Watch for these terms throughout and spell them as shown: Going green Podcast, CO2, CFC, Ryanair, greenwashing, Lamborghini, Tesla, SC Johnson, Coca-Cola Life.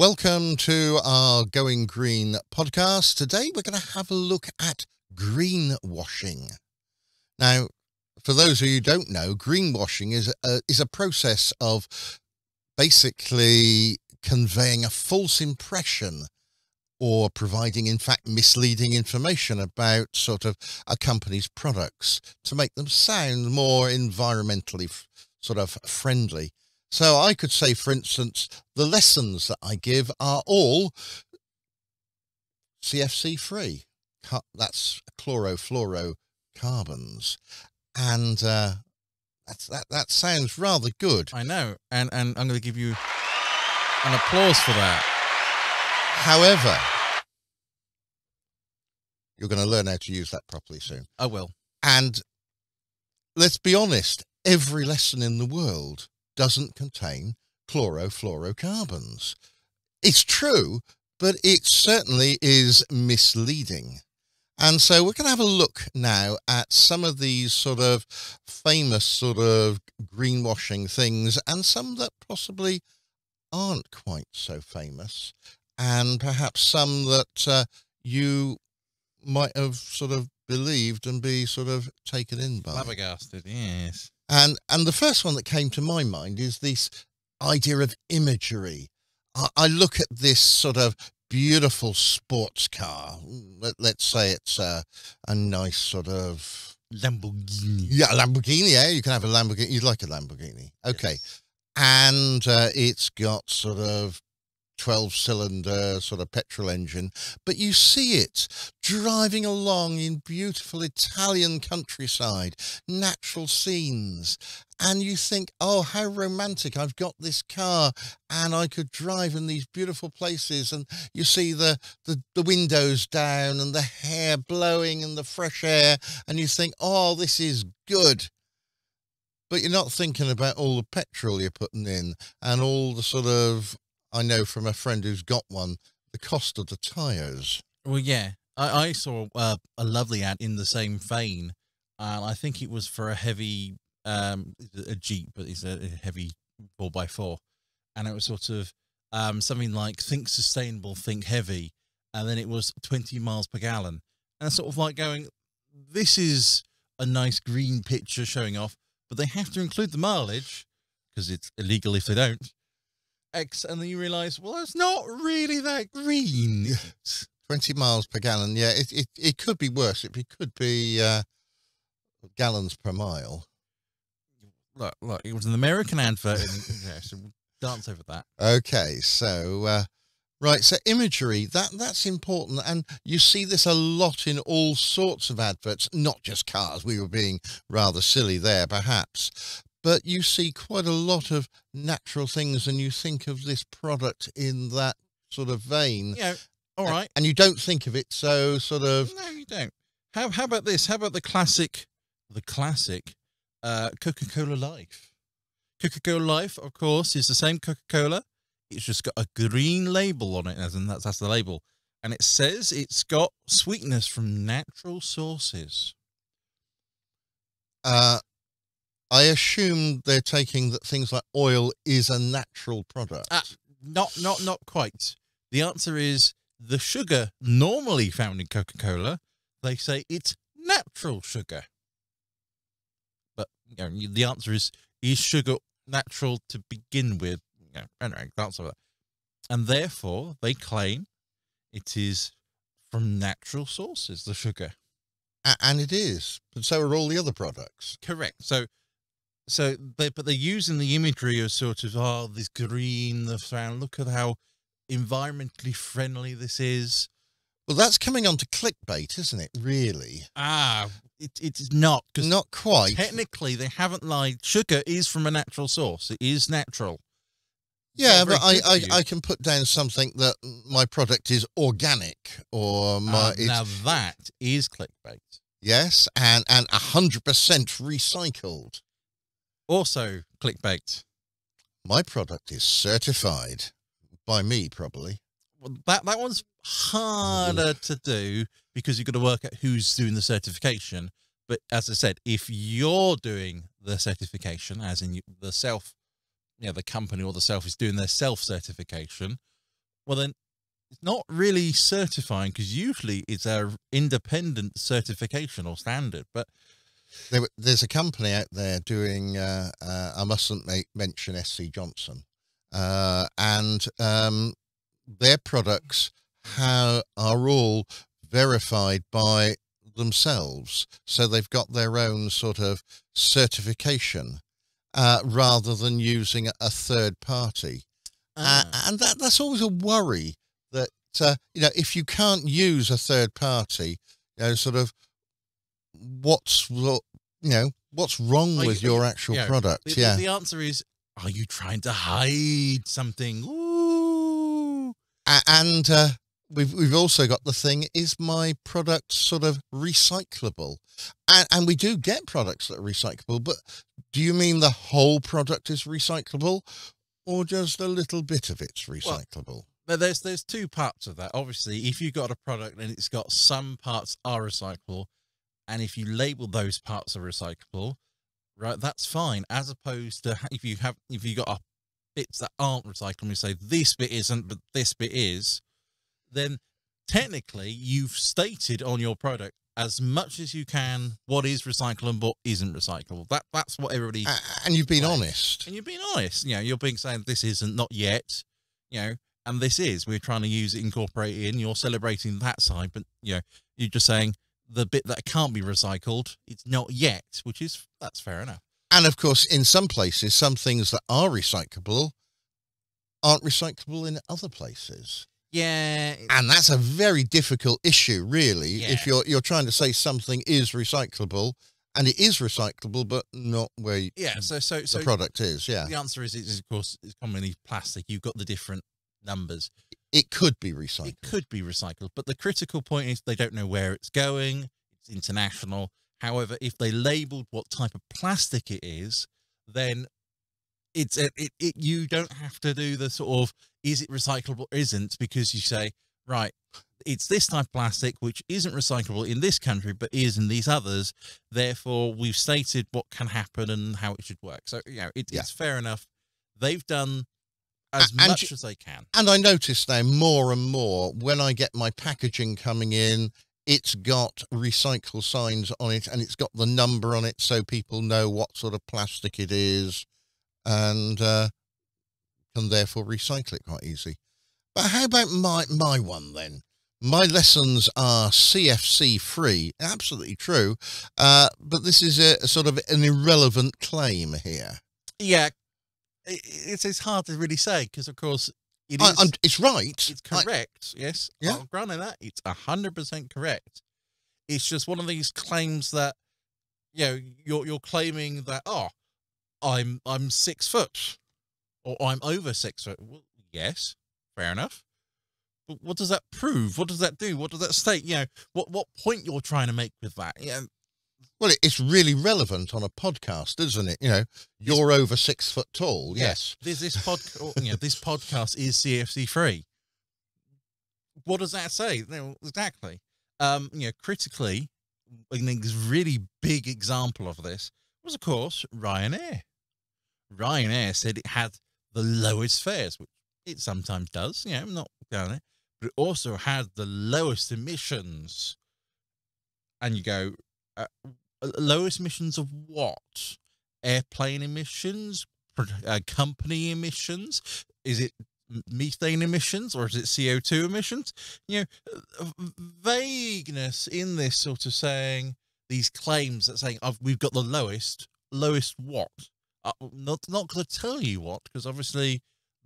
Welcome to our Going Green podcast. Today we're going to have a look at greenwashing. Now, for those of you who don't know, greenwashing is a process of basically conveying a false impression or providing, in fact, misleading information about sort of a company's products to make them sound more environmentally sort of friendly. So I could say, for instance, the lessons that I give are all CFC free. That's chlorofluorocarbons. And that sounds rather good. I know. And I'm going to give you an applause for that. However, you're going to learn how to use that properly soon. I will. And let's be honest, every lesson in the world doesn't contain chlorofluorocarbons. It's true, but it certainly is misleading. And so we're going to have a look now at some of these sort of famous sort of greenwashing things and some that possibly aren't quite so famous, and perhaps some that you might have sort of believed and be sort of taken in by. Flabbergasted, yes. And the first one that came to my mind is this idea of imagery. I look at this sort of beautiful sports car. Let's say it's a nice sort of Lamborghini. Yeah, Lamborghini. Yeah, you can have a Lamborghini. You'd like a Lamborghini, okay? Yes. And it's got sort of 12-cylinder sort of petrol engine, but you see it driving along in beautiful Italian countryside, natural scenes, and you think, oh, how romantic, I've got this car and I could drive in these beautiful places, and you see the windows down and the hair blowing and the fresh air, and you think, oh, this is good. But you're not thinking about all the petrol you're putting in and all the sort of, I know from a friend who's got one, the cost of the tyres. Well, yeah. I saw a lovely ad in the same vein. I think it was for a heavy, a Jeep, but it's a heavy 4x4. And it was sort of something like, think sustainable, think heavy. And then it was 20 miles per gallon. And it's sort of like going, this is a nice green picture showing off, but they have to include the mileage because it's illegal if they don't. And then you realise, well, it's not really that green. 20 miles per gallon, yeah. It could be worse. It could be gallons per mile. Look, it was an American advert. Yeah, so we'll dance over that. Okay, so, right, so imagery, that's important. And you see this a lot in all sorts of adverts, not just cars. We were being rather silly there, perhaps. But you see quite a lot of natural things, and you think of this product in that sort of vein. Yeah, all right. And you don't think of it so sort of. No, you don't. How about this? How about the classic Coca-Cola Life? Coca-Cola Life, of course, is the same Coca-Cola. It's just got a green label on it, and that's the label. And it says it's got sweetness from natural sources. I assume they're taking that things like oil is a natural product. Not quite. The answer is the sugar normally found in Coca-Cola, they say it's natural sugar. But you know, the answer is sugar natural to begin with? You know, anyway, that's all that. And therefore, they claim it is from natural sources, the sugar. And it is. And so are all the other products. Correct. So they're using the imagery of sort of, oh, this green, the sound, look at how environmentally friendly this is. Well, that's coming on to clickbait, isn't it, really? It's not. Not quite. Technically, they haven't lied. Sugar is from a natural source. It is natural. Yeah, but I can put down something that my product is organic or my... now that is clickbait. Yes, and 100% recycled. Also clickbait. My product is certified by me, probably. Well, that one's harder to do because you've got to work out who's doing the certification. But as I said, if you're doing the certification, as in the self, you know, the company or the self is doing their self certification, Well, then it's not really certifying, because usually it's an independent certification or standard. But there's a company out there doing, I mustn't mention SC Johnson, and their products are all verified by themselves. So they've got their own sort of certification rather than using a third party. And that's always a worry that, you know, if you can't use a third party, you know, sort of what's wrong with your actual product? The answer is, are you trying to hide something? Ooh. And we've also got the thing, is my product sort of recyclable? And we do get products that are recyclable, but do you mean the whole product is recyclable, or just a little bit of it's recyclable? Well, there's two parts of that. Obviously, if you've got a product and it's got some parts are recyclable, and if you label those parts are recyclable, right, that's fine. As opposed to if you got bits that aren't recyclable, you say this bit isn't, but this bit is, then technically you've stated on your product as much as you can what is recyclable and what isn't recyclable. That's what everybody and you've been honest. And you've been honest. You know, you're being saying this isn't, not yet, you know, and this is. We're trying to use it, incorporate it in. You're celebrating that side, but you know, you're just saying the bit that can't be recycled, it's not yet, which is, that's fair enough. And of course, in some places, some things that are recyclable aren't recyclable in other places. Yeah. And that's a very difficult issue, really, if you're trying to say something is recyclable, and it is recyclable, but not where so the product is. Yeah. The answer is, of course, it's commonly plastic. You've got the different numbers. It could be recycled. It could be recycled, but the critical point is they don't know where it's going. It's international. However, if they labelled what type of plastic it is, then it's you don't have to do the sort of is it recyclable or isn't, because you say, right, it's this type of plastic which isn't recyclable in this country but is in these others. Therefore, we've stated what can happen and how it should work. So, you know, it's fair enough. They've done as much as they can. And I notice now more and more when I get my packaging coming in, it's got recycle signs on it and it's got the number on it so people know what sort of plastic it is and can therefore recycle it quite easy. But how about my one then? My lessons are CFC free, absolutely true, but this is a sort of an irrelevant claim here. Yeah. It's hard to really say because, of course, it is. It's right. It's correct. Yes. Yeah. I'll grant that. It's 100% correct. It's just one of these claims that, you know, you're claiming that, oh, I'm 6 foot, or I'm over 6 foot. Well, yes, fair enough. But what does that prove? What does that do? What does that state? You know, what point you're trying to make with that? Yeah. Well, it's really relevant on a podcast, isn't it? You know, you're over 6 foot tall. Yes. This podcast is CFC free. What does that say? Exactly. You know, critically, I think this really big example of this was, of course, Ryanair. Ryanair said it had the lowest fares, which it sometimes does. You know, I'm not down there, but it also had the lowest emissions. And you go, lowest emissions of what? Airplane emissions, company emissions? Is it methane emissions or is it CO2 emissions? You know, vagueness in this sort of saying, these claims that saying we've got the lowest what? Not going to tell you what, because obviously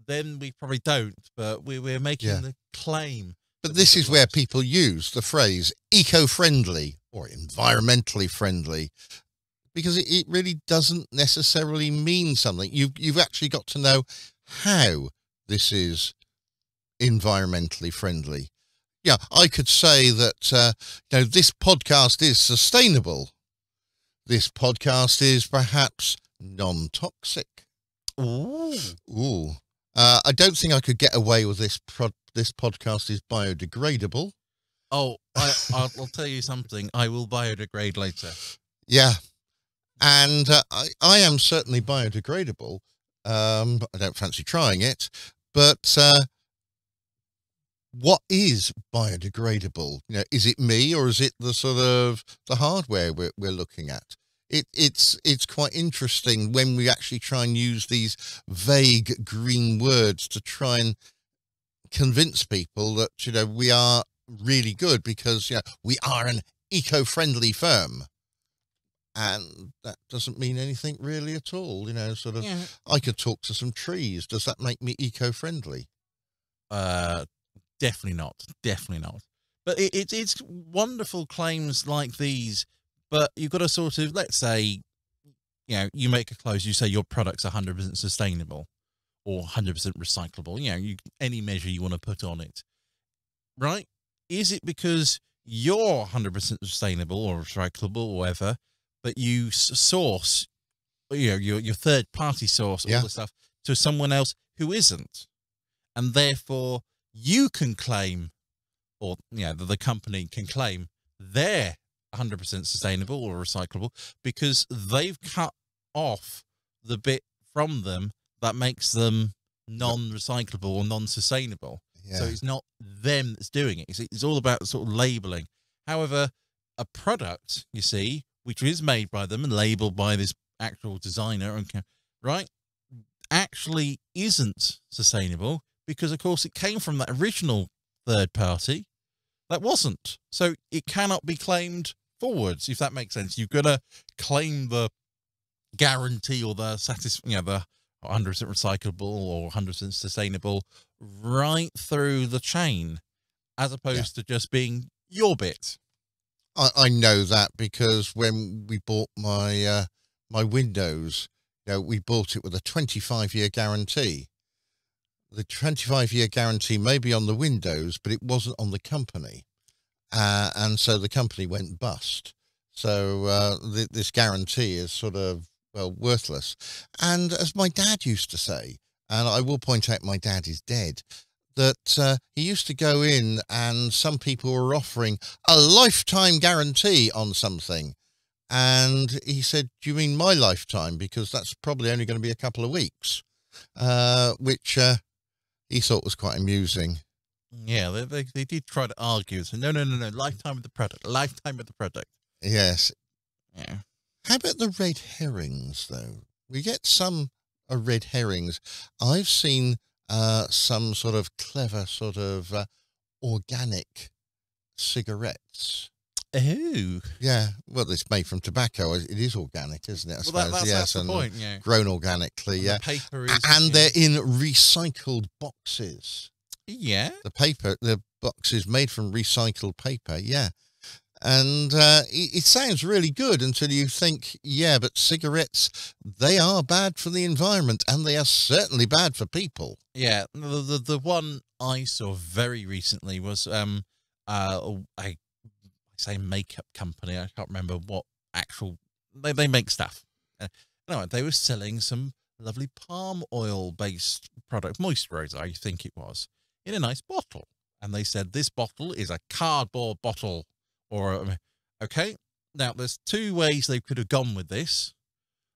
then we probably don't, but we're making the claim. But this is where people use the phrase eco-friendly or environmentally friendly, because it really doesn't necessarily mean something. You've actually got to know how this is environmentally friendly. Yeah, I could say that, you know, this podcast is sustainable. This podcast is perhaps non-toxic. Ooh. Ooh. I don't think I could get away with this this podcast is biodegradable. Oh, I'll tell you something. I will biodegrade later. Yeah. And I am certainly biodegradable. I don't fancy trying it, but what is biodegradable? You know, is it me or is it the sort of the hardware we're looking at? It's quite interesting when we actually try and use these vague green words to try and convince people that, you know, we are really good because, you know, we are an eco-friendly firm. And that doesn't mean anything really at all. You know, sort of, yeah. I could talk to some trees. Does that make me eco-friendly? Definitely not. Definitely not. But it's wonderful claims like these. But you've got to sort of, let's say, you know, you make a close, you say your product's 100% sustainable or 100% recyclable, you know, any measure you want to put on it, right? Is it because you're 100% sustainable or recyclable or whatever, but you source, you know, your third party source, yeah, all the stuff to someone else who isn't, and therefore you can claim, or, you know, the company can claim they're 100% sustainable or recyclable because they've cut off the bit from them that makes them non-recyclable or non-sustainable. Yeah. So it's not them that's doing it. It's all about sort of labeling. However, a product, you see, which is made by them and labeled by this actual designer, right, actually isn't sustainable because, of course, it came from that original third party that wasn't. So it cannot be claimed forwards, if that makes sense. You've got to claim the guarantee or the you know, the 100% recyclable or 100% sustainable right through the chain, as opposed, yeah, to just being your bit. I know that because when we bought my my windows, you know, we bought it with a 25-year guarantee. The 25-year guarantee may be on the windows, but it wasn't on the company. And so the company went bust. So this guarantee is sort of, well, worthless. And as my dad used to say, and I will point out my dad is dead, that he used to go in and some people were offering a lifetime guarantee on something. And he said, do you mean my lifetime? Because that's probably only going to be a couple of weeks, which he thought was quite amusing. Yeah, they did try to argue. So no, lifetime of the product, lifetime of the product. Yes. Yeah. How about the red herrings, though? We get some red herrings. I've seen some sort of clever sort of organic cigarettes. Oh. Yeah. Well, it's made from tobacco. It is organic, isn't it? I suppose. That's, yes, that's and the point, yeah. Grown organically, and yeah. The paper is, and yeah, they're in recycled boxes. Yeah. The box is made from recycled paper, yeah. And it sounds really good until you think, yeah, but cigarettes, they are bad for the environment and they are certainly bad for people. Yeah. The one I saw very recently was I say makeup company. I can't remember what actual, they make stuff. Anyway, they were selling some lovely palm oil based product, moisturizer, I think it was, in a nice bottle. And they said, this bottle is a cardboard bottle. Or, okay, now there's two ways they could have gone with this.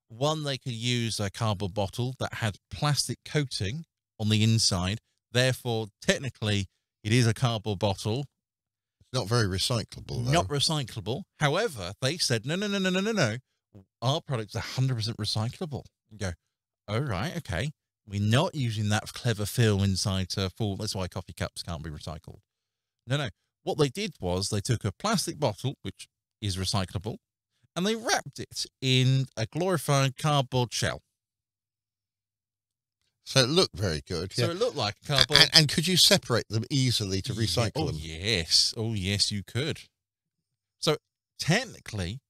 One, they could use a cardboard bottle that had plastic coating on the inside. Therefore, technically, it is a cardboard bottle. It's not very recyclable, though. Not recyclable. However, they said, no. Our product's 100% recyclable. You go, all right, okay. We're not using that clever fill inside to fool. That's why coffee cups can't be recycled. No. What they did was they took a plastic bottle, which is recyclable, and they wrapped it in a glorified cardboard shell. So it looked very good. So yeah, it looked like a cardboard. And could you separate them easily to recycle them? Yes. Oh, yes, you could. So technically,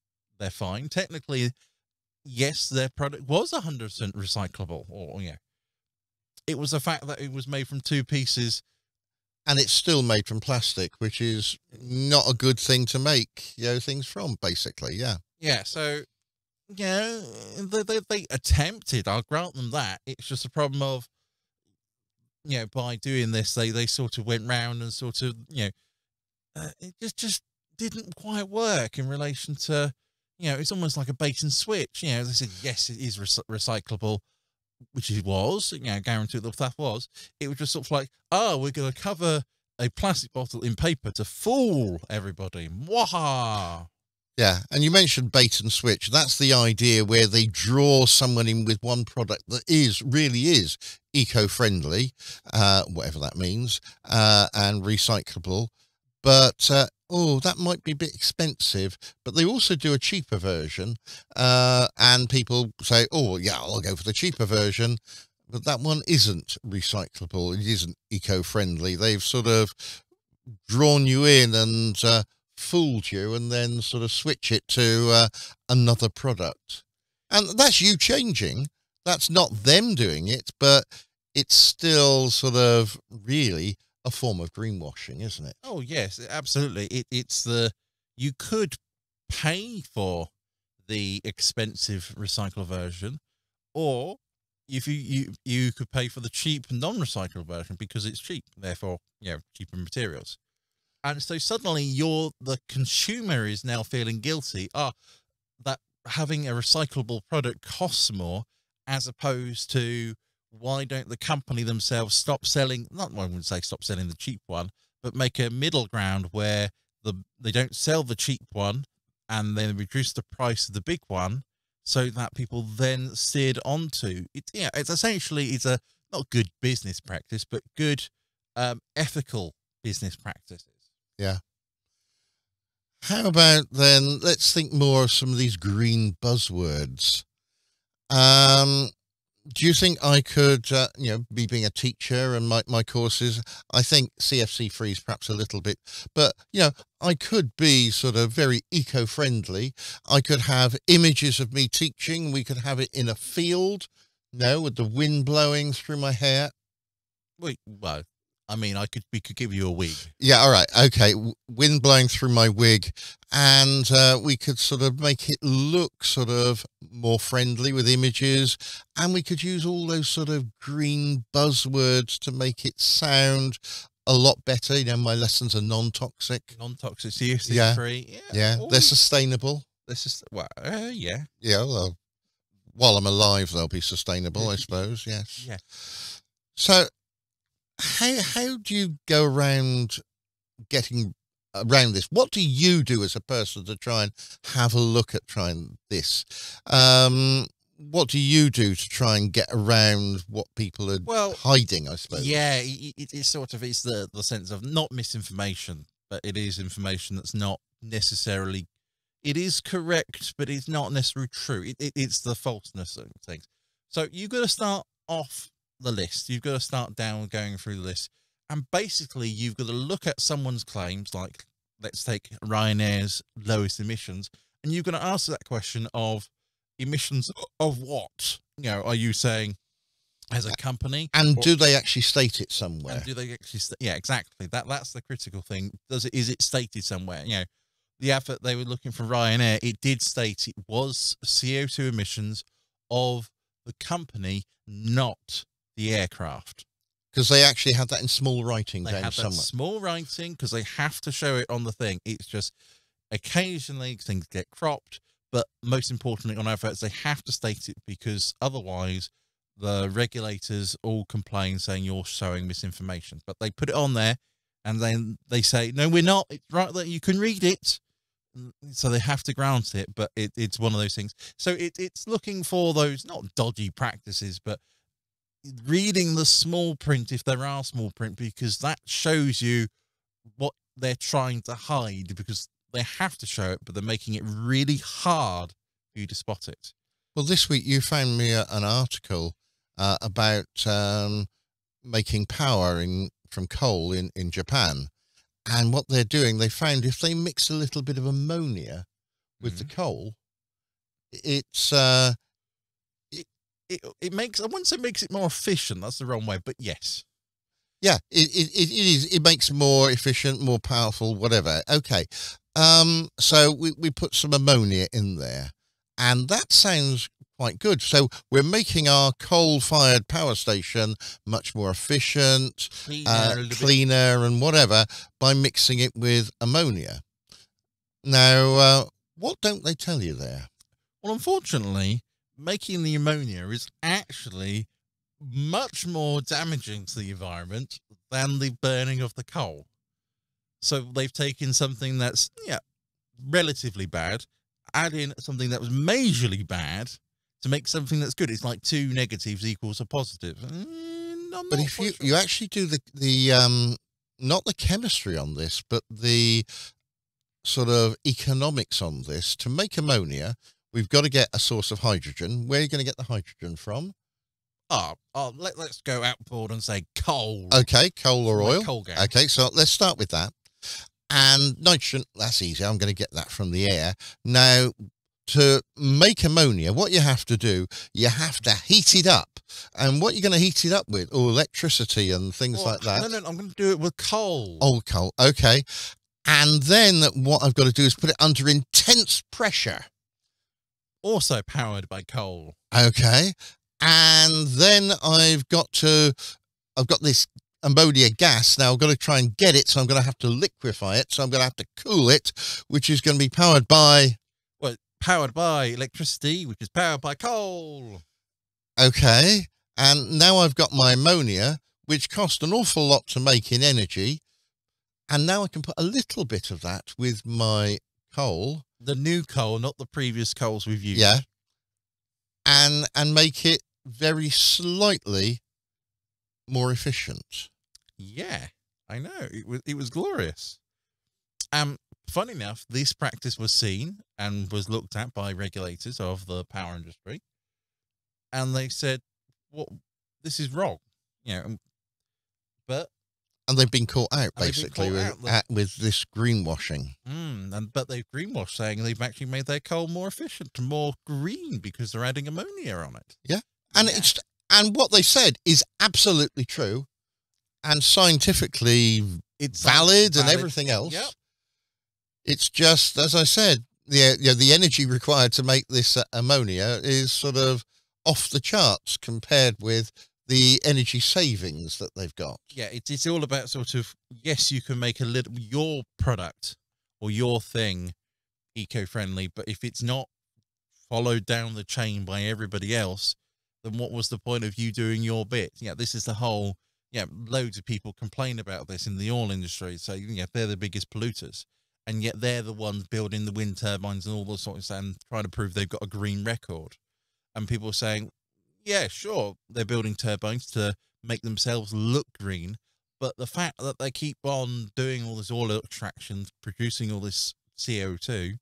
they're fine. Technically, yes, their product was 100% recyclable. Or, yeah, it was the fact that it was made from two pieces. And it's still made from plastic, which is not a good thing to make, you know, things from, basically, yeah. Yeah, so, you know, they attempted, I'll grant them that. It's just a problem of, you know, by doing this, they sort of went round and sort of, you know, it just didn't quite work in relation to, you know, it's almost like a bait and switch. You know, they said, yes, it is recyclable, which it was, you know, guaranteed that was. It was just sort of like, oh, we're going to cover a plastic bottle in paper to fool everybody. Mwaha! Yeah, and you mentioned bait and switch. That's the idea where they draw someone in with one product that is really is eco-friendly, whatever that means, and recyclable. But, oh, that might be a bit expensive. But they also do a cheaper version, and people say, oh, yeah, I'll go for the cheaper version. But that one isn't recyclable. It isn't eco-friendly. They've sort of drawn you in and... fooled you, and then sort of switch it to another product, and that's you changing. That's not them doing it, but it's still sort of really a form of greenwashing, isn't it? Oh yes, absolutely. It's the, you could pay for the expensive recyclable version, or if you could pay for the cheap non-recyclable version because it's cheap, therefore, you know, cheaper materials. And so suddenly you're, the consumer is now feeling guilty. Ah, that having a recyclable product costs more, as opposed to why don't the company themselves stop selling, not one would say stop selling the cheap one, but make a middle ground where they don't sell the cheap one and then reduce the price of the big one so that people then steered onto it. Yeah, it's essentially, it's a, not good business practice, but good ethical business practices. Yeah. How about then, let's think more of some of these green buzzwords. Do you think I could, you know, me being a teacher and my courses, I think CFC free is perhaps a little bit, but, you know, I could be sort of very eco-friendly. I could have images of me teaching. We could have it in a field, you know, with the wind blowing through my hair. Wait, well. I mean, we could give you a wig. Yeah, all right. Okay. Wind blowing through my wig. And we could sort of make it look sort of more friendly with images. And we could use all those sort of green buzzwords to make it sound a lot better. You know, my lessons are non-toxic. Non-toxic, CFC free. Yeah. Yeah. Yeah. They're sustainable. This is, well, yeah. Yeah. Well, while I'm alive, they'll be sustainable, I suppose. Yes. Yeah. So, how do you go around getting around this? What do you do as a person to try and have a look at trying this? What do you do to try and get around what people are hiding, I suppose? Yeah, it's sort of, it's the sense of not misinformation, but it is information that's not necessarily, it is correct, but it's not necessarily true. It's the falseness of things. So you've got to start off the list. You've got to start down going through the list, and basically you've got to look at someone's claims, like let's take Ryanair's lowest emissions, and you're going to ask that question of emissions of what? You know, are you saying as a company, and do they actually state it somewhere? And do they actually yeah, exactly. That's the critical thing. Is it stated somewhere? You know, the effort they were looking for Ryanair, it did state it was CO2 emissions of the company, not the aircraft, because they actually had that in small writing. They had that small writing because they have to show it on the thing. It's just occasionally things get cropped, but most importantly on adverts they have to state it, because otherwise the regulators all complain saying you're showing misinformation. But they put it on there, and then they say no, we're not. It's right that you can read it, so they have to grant it. But it's one of those things. So it's looking for those not dodgy practices, but reading the small print if there are small print, because that shows you what they're trying to hide, because they have to show it, but they're making it really hard for you to spot it. Well, this week you found me an article about making power from coal in Japan, and what they're doing, they found if they mix a little bit of ammonia with the coal, it's it makes, I wouldn't say makes it more efficient, that's the wrong way, but yes. Yeah, it makes more efficient, more powerful, whatever. Okay. So we put some ammonia in there, and that sounds quite good. So we're making our coal-fired power station much more efficient, cleaner and whatever, by mixing it with ammonia. Now, what don't they tell you there? Well, unfortunately, making the ammonia is actually much more damaging to the environment than the burning of the coal. So they've taken something that's, yeah, relatively bad, add in something that was majorly bad to make something that's good. It's like two negatives equals a positive. But if you, you actually do the not the chemistry on this, but the sort of economics on this, to make ammonia, we've got to get a source of hydrogen. Where are you going to get the hydrogen from? Oh, let's go outboard and say coal. Okay, coal or oil. Coal gas. Okay, so let's start with that. And nitrogen, that's easy. I'm going to get that from the air. Now, to make ammonia, what you have to do, you have to heat it up. And what you're going to heat it up with? Oh, electricity and things like that. No, I'm going to do it with coal. Oh, coal. Okay. And then what I've got to do is put it under intense pressure. Also powered by coal. Okay. And then I've got this ammonia gas. Now I've got to try and get it. So I'm going to have to liquefy it. So I'm going to have to cool it, which is going to be powered by, well, powered by electricity, which is powered by coal. Okay. And now I've got my ammonia, which cost an awful lot to make in energy. And now I can put a little bit of that with my coal. The new coal, not the previous coals we've used. Yeah. And make it very slightly more efficient. Yeah, I know. It was glorious. Fun enough, this practice was seen and was looked at by regulators of the power industry. And they said, well, this is wrong. You know, but... And they've been caught out, basically, with this greenwashing. But they've greenwashed, saying they've actually made their coal more efficient, more green, because they're adding ammonia on it. Yeah. And, it's, and what they said is absolutely true and scientifically it's valid and everything else. Yep. It's just, as I said, the energy required to make this ammonia is sort of off the charts compared with... the energy savings that they've got. Yeah, it's all about sort of, yes, you can make a little, your product or your thing eco-friendly, but if it's not followed down the chain by everybody else, then what was the point of you doing your bit? Yeah, this is the whole, yeah, loads of people complain about this in the oil industry. So, yeah, they're the biggest polluters, and yet they're the ones building the wind turbines and all those sorts of stuff and trying to prove they've got a green record. And people are saying, yeah, sure, they're building turbines to make themselves look green, but the fact that they keep on doing all this oil extraction, producing all this CO2,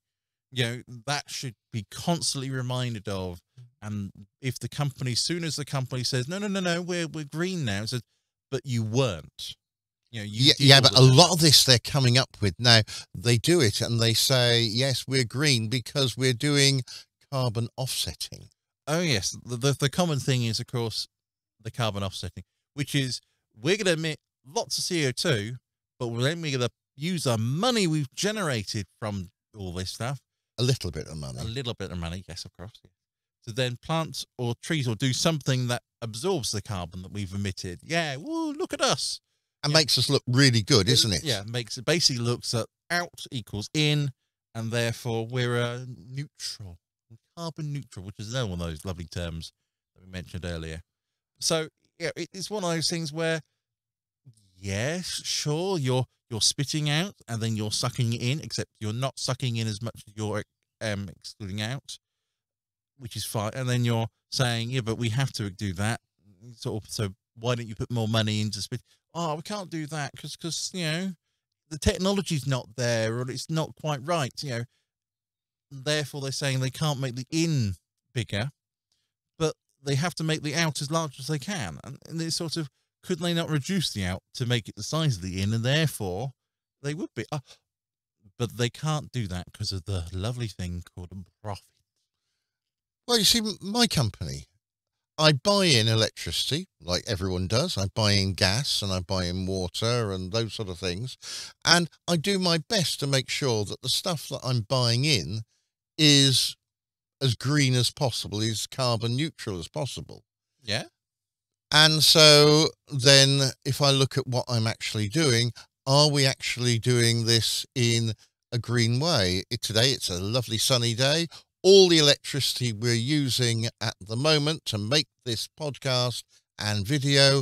you know, that should be constantly reminded of. And if the company, soon as the company says, no, we're green now, it says, but you weren't. You know, yeah, but a lot of this they're coming up with now. They do it and they say, yes, we're green because we're doing carbon offsetting. Oh, yes. The common thing is, of course, the carbon offsetting, which is we're going to emit lots of CO2, but then we're going to use our money we've generated from all this stuff. A little bit of money. A little bit of money, yes, of course. So then plants or trees will do something that absorbs the carbon that we've emitted. Yeah, woo, look at us. And yeah, makes us look really good, isn't it? Yeah, makes it basically looks at out equals in, and therefore we're neutral. Carbon neutral, which is another one of those lovely terms that we mentioned earlier. So yeah, it's one of those things where, yes, sure, you're spitting out and then you're sucking it in, except you're not sucking in as much as you're excluding out, which is fine. And then you're saying, yeah, but we have to do that. So why don't you put more money into spit? Oh, we can't do that because you know the technology's not there or it's not quite right, you know. Therefore, they're saying they can't make the in bigger, but they have to make the out as large as they can. And it's sort of, could they not reduce the out to make it the size of the in? And therefore, they would be. But they can't do that because of the lovely thing called a profit. Well, you see, my company, I buy in electricity, like everyone does. I buy in gas and I buy in water and those sort of things. And I do my best to make sure that the stuff that I'm buying in is as green as possible, is carbon neutral as possible. Yeah. And so then if I look at what I'm actually doing, are we actually doing this in a green way? Today it's a lovely sunny day. All the electricity we're using at the moment to make this podcast and video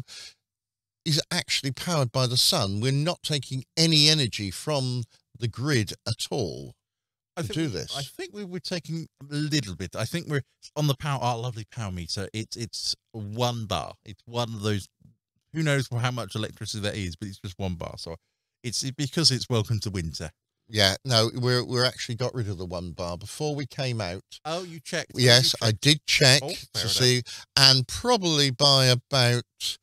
is actually powered by the sun. We're not taking any energy from the grid at all to do this. I think we were taking a little bit. I think we're on the power, our lovely power meter. It's one bar. It's one of those, who knows how much electricity that is, but it's just one bar. So it's because it's welcome to winter. Yeah, no, we're actually got rid of the one bar before we came out. Oh, you checked? Yes, you checked? I did check to see, and probably by about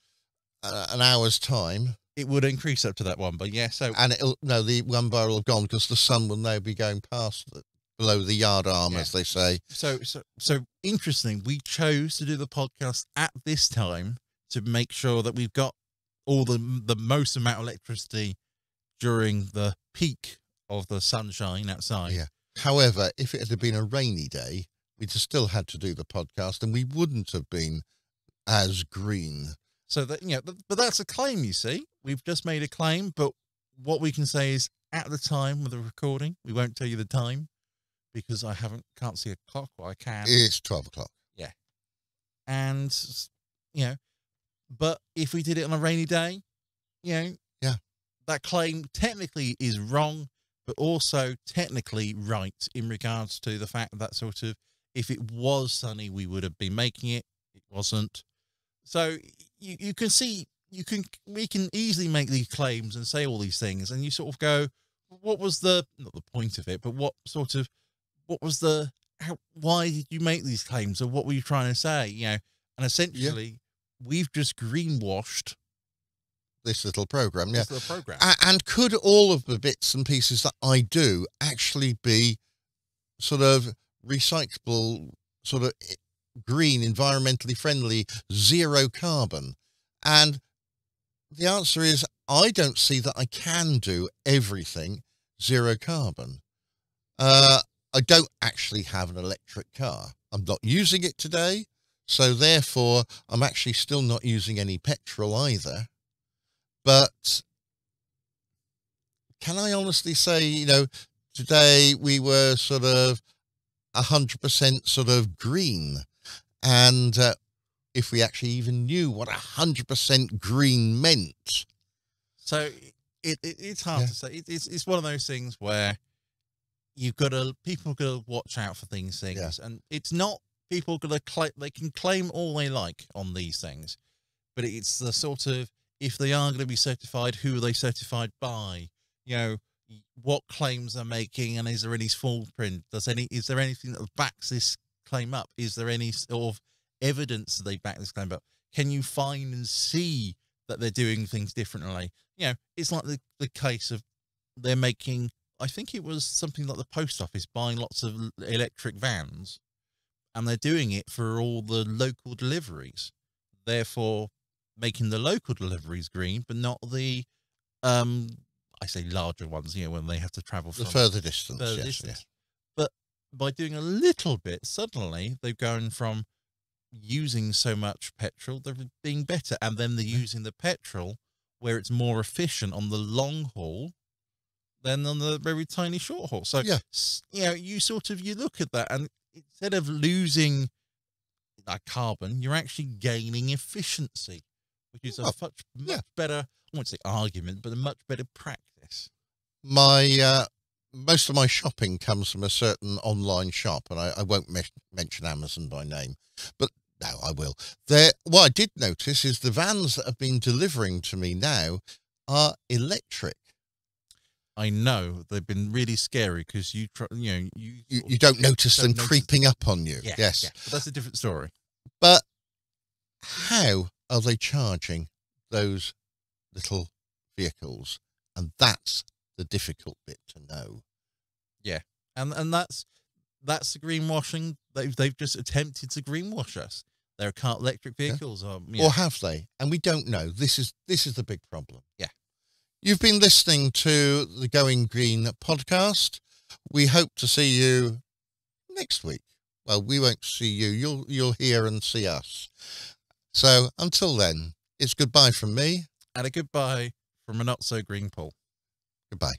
an hour's time, it would increase up to that one bar. Yeah, so and it'll, no, the one bar will have gone because the sun will now be going past below the yard arm, as they say. So interesting. We chose to do the podcast at this time to make sure that we've got all the most amount of electricity during the peak of the sunshine outside. Yeah. However, if it had been a rainy day, we'd still had to do the podcast and we wouldn't have been as green. So that, you know, but that's a claim, you see. We've just made a claim, but what we can say is at the time of the recording, we won't tell you the time because I can't see a clock, but I can. It's 12 o'clock. Yeah. And, you know, but if we did it on a rainy day, you know, that claim technically is wrong, but also technically right in regards to the fact that sort of, if it was sunny, we would have been making it. It wasn't. So you can see, we can easily make these claims and say all these things. And you sort of go, what was the, not the point of it, but what sort of, what was the, why did you make these claims? Or what were you trying to say? You know, and essentially we've just greenwashed this little program, and could all of the bits and pieces that I do actually be sort of recyclable, sort of green, environmentally friendly, zero carbon? And the answer is, I don't see that I can do everything zero carbon. I don't actually have an electric car. I'm not using it today, so therefore I'm actually still not using any petrol either. But can I honestly say, you know, today we were sort of 100% sort of green. And if we actually even knew what 100% green meant. So it's hard to say. It's one of those things where you've got to, people got to watch out for things. And it's not, people got to claim, they can claim all they like on these things, but it's the sort of, if they are going to be certified, who are they certified by? You know, what claims they're making, and is there any small print? Is there anything that backs this claim up? Is there any sort of evidence that they back this claim up? Can you find and see that they're doing things differently? You know, it's like the case of they're making, I think it was something like the post office buying lots of electric vans, and they're doing it for all the local deliveries. Therefore, making the local deliveries green, but not the, I say larger ones, you know, when they have to travel from the further distance. But by doing a little bit, suddenly they've gone from using so much petrol, they're being better. And then they're using the petrol where it's more efficient on the long haul than on the very tiny short haul. So, you know, you sort of, you look at that and instead of losing carbon, you're actually gaining efficiency, which is a much better, I won't say argument, but a much better practice. My, most of my shopping comes from a certain online shop, and I won't mention Amazon by name, but no, I will. What I did notice is the vans that have been delivering to me now are electric. I know they've been really scary because you don't notice them creeping up on you. Yeah, yes. Yeah. But that's a different story. But how are they charging those little vehicles? And that's the difficult bit to know. Yeah. And that's the greenwashing. They've just attempted to greenwash us. There are electric vehicles. Or have they? And we don't know. This is the big problem. Yeah. You've been listening to the Going Green podcast. We hope to see you next week. Well, we won't see you. You'll hear and see us. So until then, it's goodbye from me. And a goodbye from a not so green Paul. Goodbye.